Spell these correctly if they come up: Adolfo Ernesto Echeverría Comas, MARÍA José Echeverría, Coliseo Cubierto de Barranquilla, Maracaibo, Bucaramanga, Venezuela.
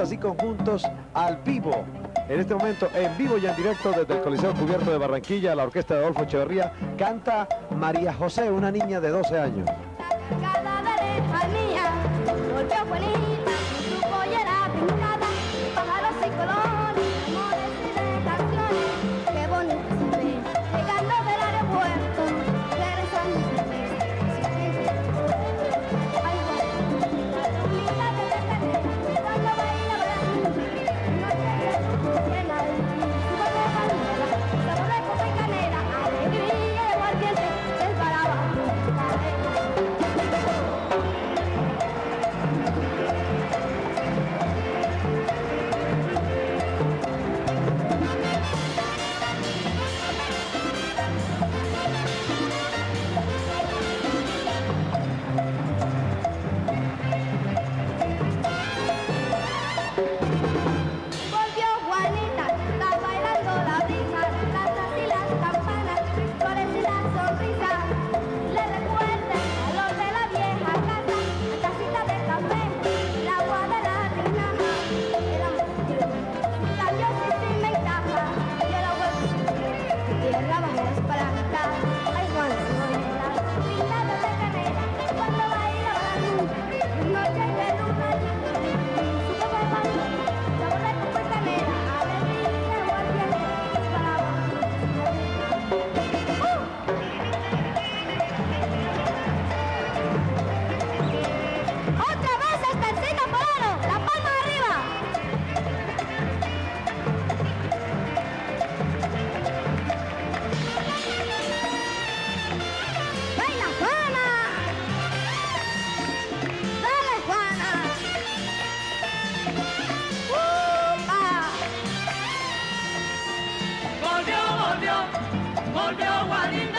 orquestas y conjuntos al vivo. En este momento, en vivo y en directo desde el Coliseo Cubierto de Barranquilla, la orquesta de Adolfo Echeverría canta María José, una niña de 12 años. Volvió Juanita.